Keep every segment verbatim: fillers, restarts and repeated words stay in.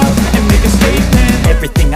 up and make a statement. Everything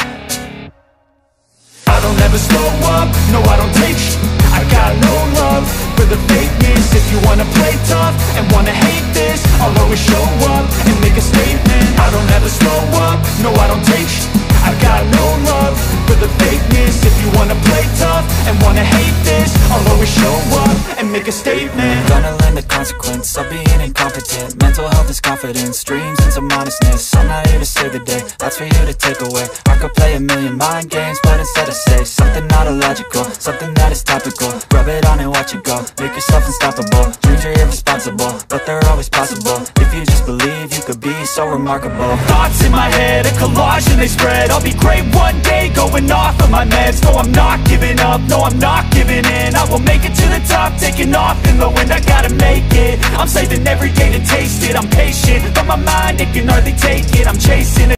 I don't ever slow up, no I don't take sh*t. I've got no love for the fakeness. If you wanna play tough and wanna hate this, I'll always show up and make a statement. I don't ever slow up, no I don't take sh*t. I've got no love for the fakeness. If you wanna play tough and wanna hate this, I'll always show up and make a statement. Gonna learn the consequence of being incompetent. Mental health is confidence, dreams and some honestness. I'm not here to save the day, that's for you to take away. I could play a million mind games, but instead I say something not illogical, something that is topical. Rub it on and watch it go, make yourself unstoppable. Dreams are irresponsible, but they're always possible. If you just believe, you could be so remarkable. Thoughts in my head, a collage and they spread. I'll be great one day, going off of my meds. No, I'm not giving up, no, I'm not giving in. I will make it to the top, taking off in the wind. I gotta make it, I'm saving every day to taste it. I'm patient, but my mind, it can hardly take it. I'm chasing it.